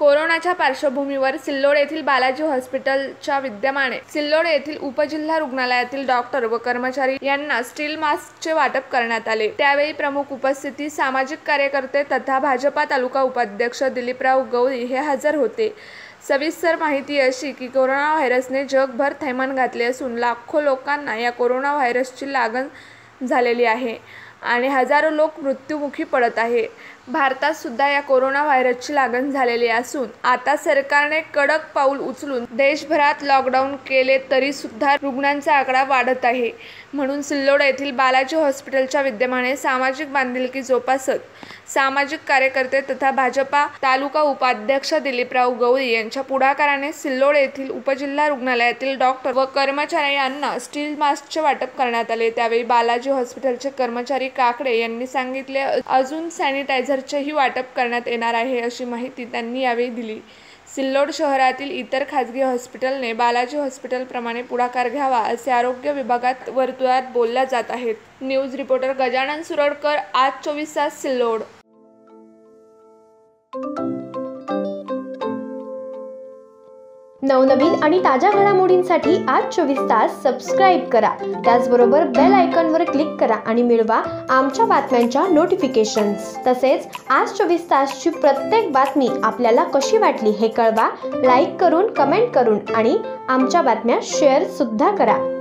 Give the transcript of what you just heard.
कोरोनाच्या पार्श्वभूमीवर सिल्लोड येथील बालाजी हॉस्पिटलच्या विद्यमाने सिल्लोड येथील उपजिल्हा रुग्णालयातील डॉक्टर व कर्मचारी यांना स्टील मास्कचे वाटप करण्यात आले। त्यावेळी प्रमुख उपस्थिती सामाजिक कार्यकर्ते तथा भाजपा तालुका उपाध्यक्ष दिलीपराव गवळी हे हजर होते। सविस्तर माहिती अशी की कोरोना व्हायरसने जगभर थैमान घातले असून लाखो लोकांना या कोरोना व्हायरसची लागण झालेली आहे आणि हजारो लोक मृत्युमुखी पडत आहे। भारतात सुद्धा या कोरोना व्हायरसची लागण झालेली असून आता सरकारने कडक पाऊल उचलून देशभरात लॉकडाऊन केले तरी सुद्धा रुग्णांचा आकडा वाढत आहे। म्हणून सिल्लोड येथील बालाजी हॉस्पिटलच्या विद्यमाने सामाजिक बांधिलकी जोपासत सामाजिक कार्यकर्ते तथा भाजपा तालुका उपाध्यक्ष दिलीपराव गवळी यांच्या पुढाकाराने सिल्लोड येथील उपजिल्हा रुग्णालयातील डॉक्टर व कर्मचारी यांना स्टील मास्कचे वाटप करण्यात आले। त्यावेळी बालाजी हॉस्पिटलचे कर्मचारी काकडे यांनी सांगितले अजून सॅनिटायझर ही वाटप करण्यात येणार आहे अशी माहिती त्यांनी यावेळी दिली। सिल्लोड शहरातील इतर खाजगी हॉस्पिटलने बालाजी हॉस्पिटल प्रमाणे पुढाकार घ्यावा असे आरोग्य विभागात वर्तुळात बोलल्या जात आहेत। न्यूज रिपोर्टर गजानन सुरकर, आज 24 तास सिल्लोड। नवनवीन आणि ताज्या घडामोडींसाठी आज 24 तास सबस्क्राइब करा, त्याचबरोबर बेल आयकॉनवर क्लिक करा आणि मिळवा आमच्या बातम्यांच्या नोटिफिकेशन्स। तसेच आज 24 तासची प्रत्येक बातमी आपल्याला कशी वाटली हे कळवा, लाईक करून कमेंट करून आणि आमच्या बातम्या शेअर सुद्धा करा।